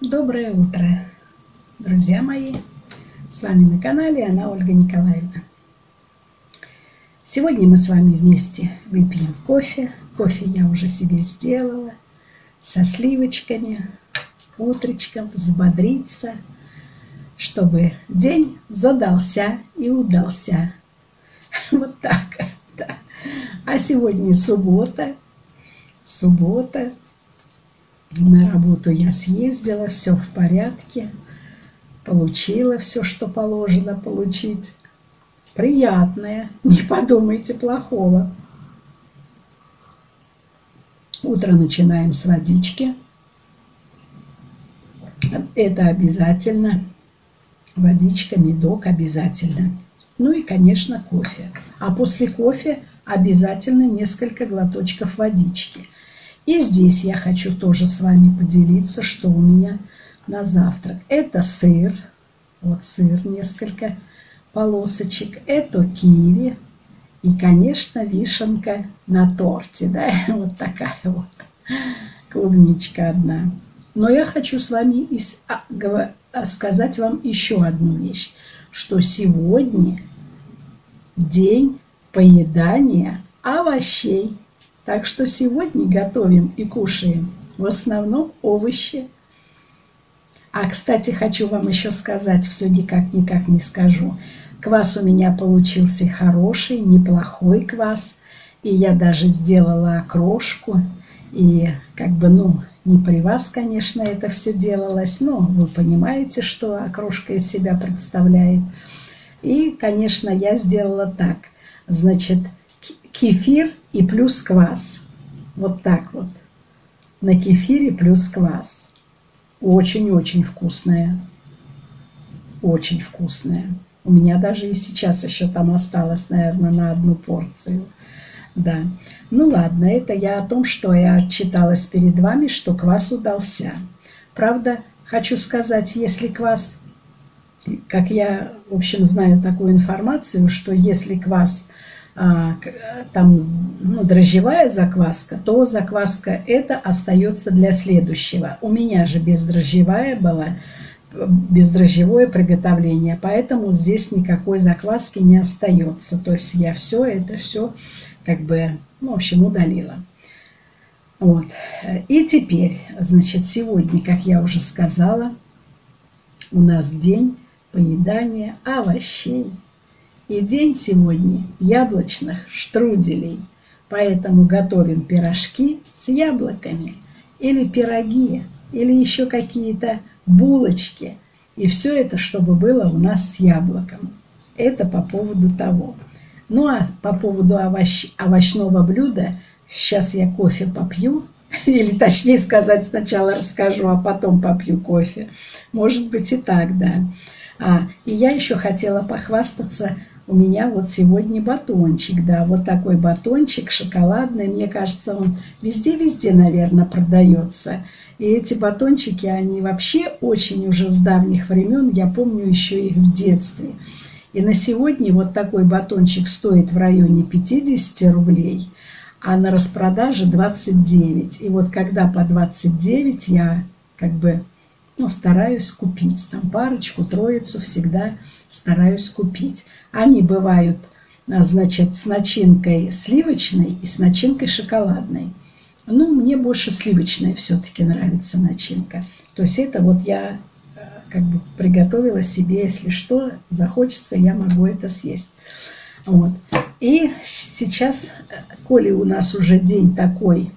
Доброе утро, друзья мои! С вами на канале Она Ольга Николаевна. Сегодня мы с вами вместе выпьем кофе. Кофе я уже себе сделала со сливочками, утречком, взбодриться, чтобы день задался и удался. Вот так. Да. А сегодня суббота. Суббота. На работу я съездила, все в порядке, получила все, что положено получить. Приятное, не подумайте плохого. Утро начинаем с водички. Это обязательно. Водичка, медок обязательно. Ну и, конечно, кофе. А после кофе обязательно несколько глоточков водички. И здесь я хочу тоже с вами поделиться, что у меня на завтрак. Это сыр, вот сыр, несколько полосочек. Это киви и, конечно, вишенка на торте, да, вот такая вот клубничка одна. Но я хочу с вами сказать вам еще одну вещь, что сегодня день поедания овощей. Так что сегодня готовим и кушаем в основном овощи. А, кстати, хочу вам еще сказать, все никак-никак не скажу. Квас у меня получился хороший, неплохой квас. И я даже сделала окрошку. И как бы, ну, не при вас, конечно, это все делалось. Но вы понимаете, что окрошка из себя представляет. И, конечно, я сделала так. Значит, кефир и плюс квас. Вот так вот. На кефире плюс квас. Очень-очень вкусная. Очень вкусная. У меня даже и сейчас еще там осталось, наверное, на одну порцию. Да. Ну ладно, это я о том, что я отчиталась перед вами, что квас удался. Правда, хочу сказать, если квас... Как я, в общем, знаю такую информацию, что если квас... там, ну, дрожжевая закваска, то закваска эта остается для следующего. У меня же бездрожжевая была, бездрожжевое приготовление, поэтому здесь никакой закваски не остается. То есть я все это все как бы, ну, в общем, удалила. Вот. И теперь, значит, сегодня, как я уже сказала, у нас день поедания овощей. И день сегодня яблочных штруделей. Поэтому готовим пирожки с яблоками. Или пироги, или еще какие-то булочки. И все это, чтобы было у нас с яблоком. Это по поводу того. Ну а по поводу овощного блюда, сейчас я кофе попью. Или точнее сказать, сначала расскажу, а потом попью кофе. Может быть и так, да. И я еще хотела похвастаться. У меня вот сегодня батончик, да, вот такой батончик шоколадный. Мне кажется, он везде-везде, наверное, продается. И эти батончики, они вообще очень уже с давних времен, я помню еще их в детстве. И на сегодня вот такой батончик стоит в районе 50 рублей, а на распродаже 29. И вот когда по 29 я как бы... Ну, стараюсь купить. Там парочку, троицу всегда стараюсь купить. Они бывают, значит, с начинкой сливочной и с начинкой шоколадной. Ну, мне больше сливочная все-таки нравится начинка. То есть это вот я как бы приготовила себе, если что, захочется, я могу это съесть. Вот. И сейчас, коли у нас уже день такой,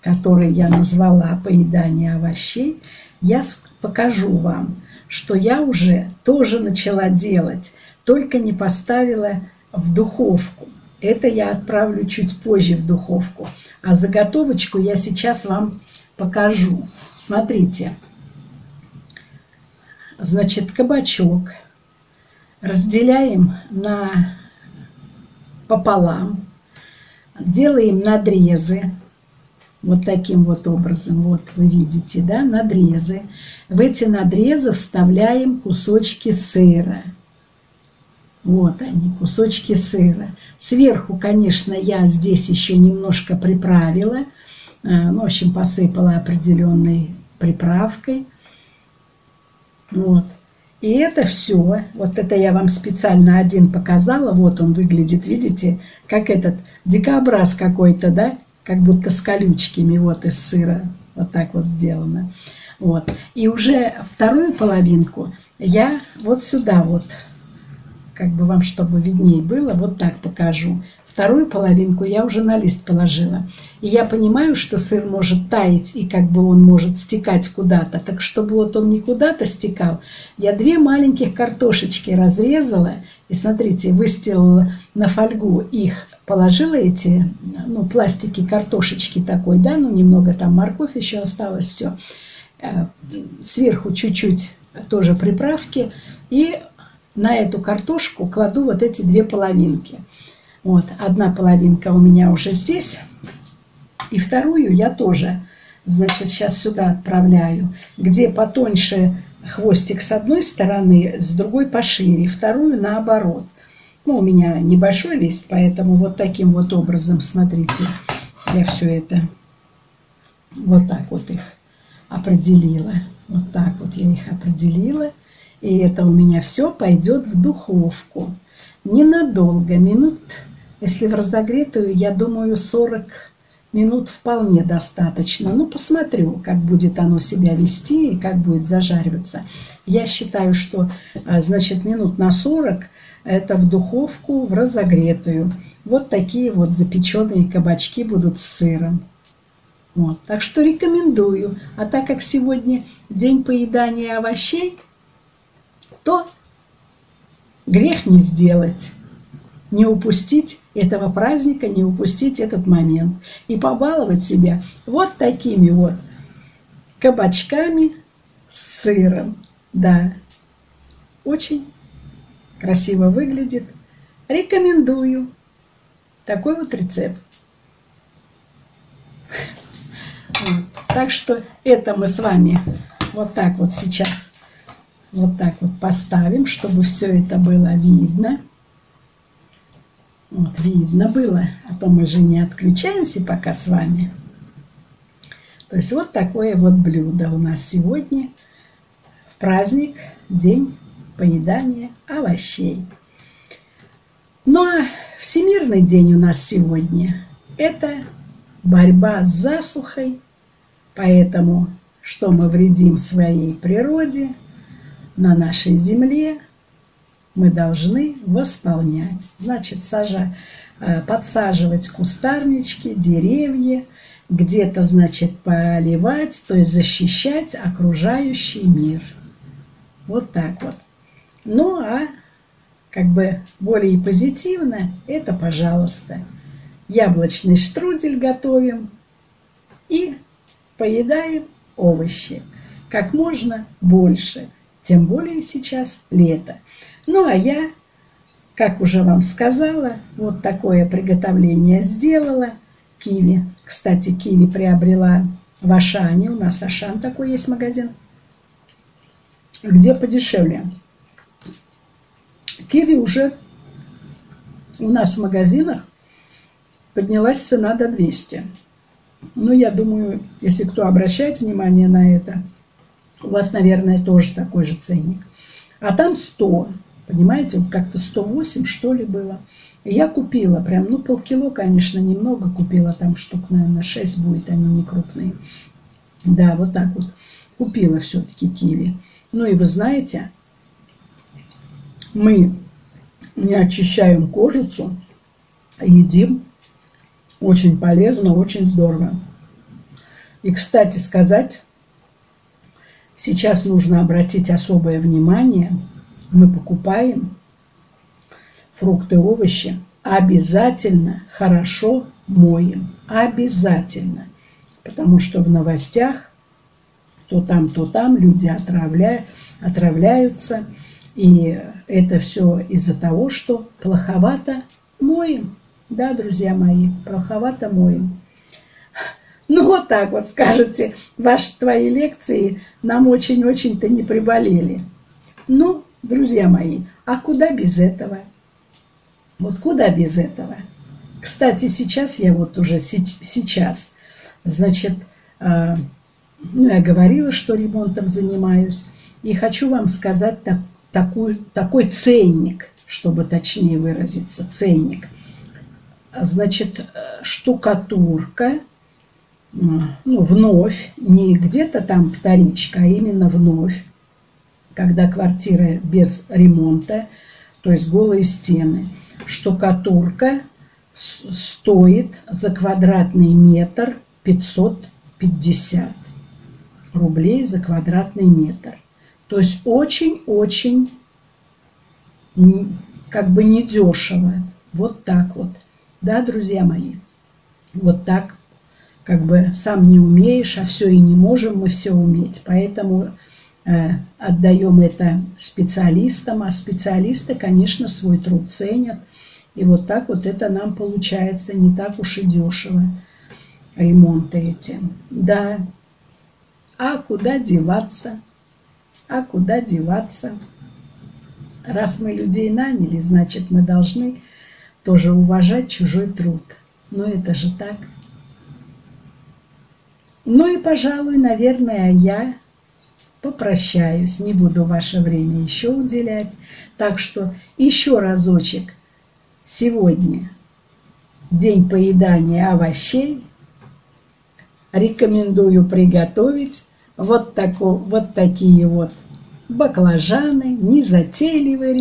который я назвала «Поедание овощей», я покажу вам, что я уже тоже начала делать, только не поставила в духовку. Это я отправлю чуть позже в духовку. А заготовочку я сейчас вам покажу. Смотрите. Значит, кабачок разделяем пополам, делаем надрезы. Вот таким вот образом, вот вы видите, да, надрезы. В эти надрезы вставляем кусочки сыра. Вот они, кусочки сыра. Сверху, конечно, я здесь еще немножко приправила. Ну, в общем, посыпала определенной приправкой. Вот. И это все. Вот это я вам специально один показала. Вот он выглядит, видите, как этот дикобраз какой-то, да? Как будто с колючками, вот из сыра. Вот так вот сделано. Вот. И уже вторую половинку я вот сюда вот, как бы вам, чтобы виднее было, вот так покажу. Вторую половинку я уже на лист положила. И я понимаю, что сыр может таять, и как бы он может стекать куда-то. Так чтобы вот он не куда-то стекал, я две маленьких картошечки разрезала. И смотрите, выстелила на фольгу их, положила эти, ну, пластики картошечки такой, да, ну, немного там морковь еще осталось, все. Сверху чуть-чуть тоже приправки. И на эту картошку кладу вот эти две половинки. Вот, одна половинка у меня уже здесь. И вторую я тоже, значит, сейчас сюда отправляю. Где потоньше хвостик с одной стороны, с другой пошире. Вторую наоборот. Ну, у меня небольшой лист, поэтому вот таким вот образом, смотрите, я все это вот так вот их определила. Вот так вот я их определила. И это у меня все пойдет в духовку. Ненадолго, минут, если в разогретую, я думаю, 40 минут вполне достаточно. Ну, посмотрю, как будет оно себя вести и как будет зажариваться. Я считаю, что, значит, минут на 40 это в духовку, в разогретую. Вот такие вот запеченные кабачки будут с сыром. Вот. Так что рекомендую. А так как сегодня день поедания овощей, то грех не сделать, не упустить этого праздника, не упустить этот момент. И побаловать себя вот такими вот кабачками с сыром. Да, очень красиво выглядит. Рекомендую такой вот рецепт. Так что это мы с вами вот так вот сейчас вот так вот поставим, чтобы все это было видно. Вот, видно было, а то мы же не отключаемся пока с вами. То есть вот такое вот блюдо у нас сегодня в праздник, день поедания овощей. Ну а всемирный день у нас сегодня – это борьба с засухой, поэтому что мы вредим своей природе, на нашей земле, мы должны восполнять. Значит, подсаживать кустарнички, деревья, где-то, значит, поливать, то есть защищать окружающий мир. Вот так вот. Ну, а как бы более позитивно, это, пожалуйста, яблочный штрудель готовим и поедаем овощи как можно больше. Тем более сейчас лето. Ну, а я, как уже вам сказала, вот такое приготовление сделала. Киви. Кстати, киви приобрела в Ашане. У нас Ашан такой есть магазин. Где подешевле. Киви уже у нас в магазинах поднялась цена до 200. Ну, я думаю, если кто обращает внимание на это, у вас, наверное, тоже такой же ценник. А там 100, понимаете, как-то 108, что ли, было. И я купила прям, ну, полкило, конечно, немного купила. Там штук, наверное, 6 будет, они не крупные. Да, вот так вот. Купила все-таки киви. Ну, и вы знаете, мы не очищаем кожицу, едим. Очень полезно, очень здорово. И, кстати сказать, сейчас нужно обратить особое внимание. Мы покупаем фрукты, овощи. Обязательно хорошо моем. Обязательно. Потому что в новостях то там люди отравляются. И это все из-за того, что плоховато моем. Да, друзья мои, плоховато моем. Ну, вот так вот скажете, твои лекции нам очень-очень-то не приболели. Ну, друзья мои, а куда без этого? Вот куда без этого? Кстати, сейчас я вот уже сейчас, значит, ну, я говорила, что ремонтом занимаюсь. И хочу вам сказать такой ценник, чтобы точнее выразиться, ценник. Значит, штукатурка, ну, вновь, не где-то там вторичка, а именно вновь, когда квартира без ремонта, то есть голые стены. Штукатурка стоит за квадратный метр 550 рублей за квадратный метр. То есть очень-очень как бы недешево. Вот так вот. Да, друзья мои? Вот так как бы сам не умеешь, а все и не можем мы все уметь. Поэтому отдаем это специалистам, а специалисты, конечно, свой труд ценят. И вот так вот это нам получается не так уж и дешево. Ремонты эти. Да. А куда деваться? А куда деваться? Раз мы людей наняли, значит, мы должны тоже уважать чужой труд. Но это же так. Ну и, пожалуй, наверное, я попрощаюсь. Не буду ваше время еще уделять. Так что еще разочек. Сегодня день поедания овощей. Рекомендую приготовить вот такие баклажаны, незатейливый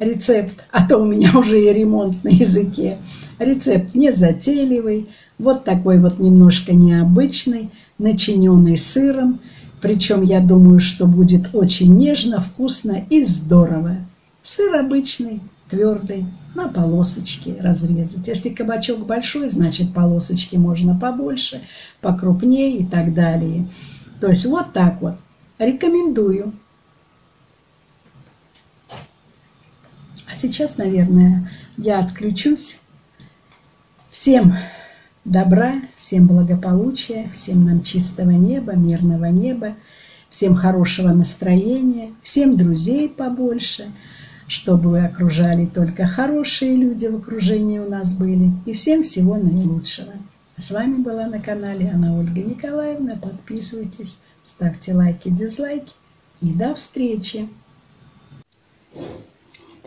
рецепт, а то у меня уже и ремонт на языке. Рецепт незатейливый, вот такой вот немножко необычный, начиненный сыром. Причем я думаю, что будет очень нежно, вкусно и здорово. Сыр обычный, твердый, на полосочки разрезать. Если кабачок большой, значит полосочки можно побольше, покрупнее и так далее. То есть вот так вот. Рекомендую. А сейчас, наверное, я отключусь. Всем добра, всем благополучия, всем нам чистого неба, мирного неба, всем хорошего настроения, всем друзей побольше, чтобы вы окружали только хорошие люди в окружении у нас были. И всем всего наилучшего. С вами была на канале Она Ольга Николаевна. Подписывайтесь, ставьте лайки, дизлайки. И до встречи.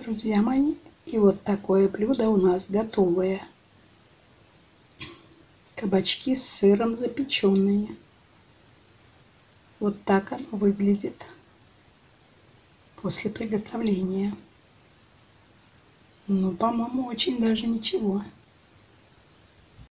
Друзья мои, и вот такое блюдо у нас готовое. Кабачки с сыром запеченные. Вот так оно выглядит после приготовления. Ну, по-моему, очень даже ничего.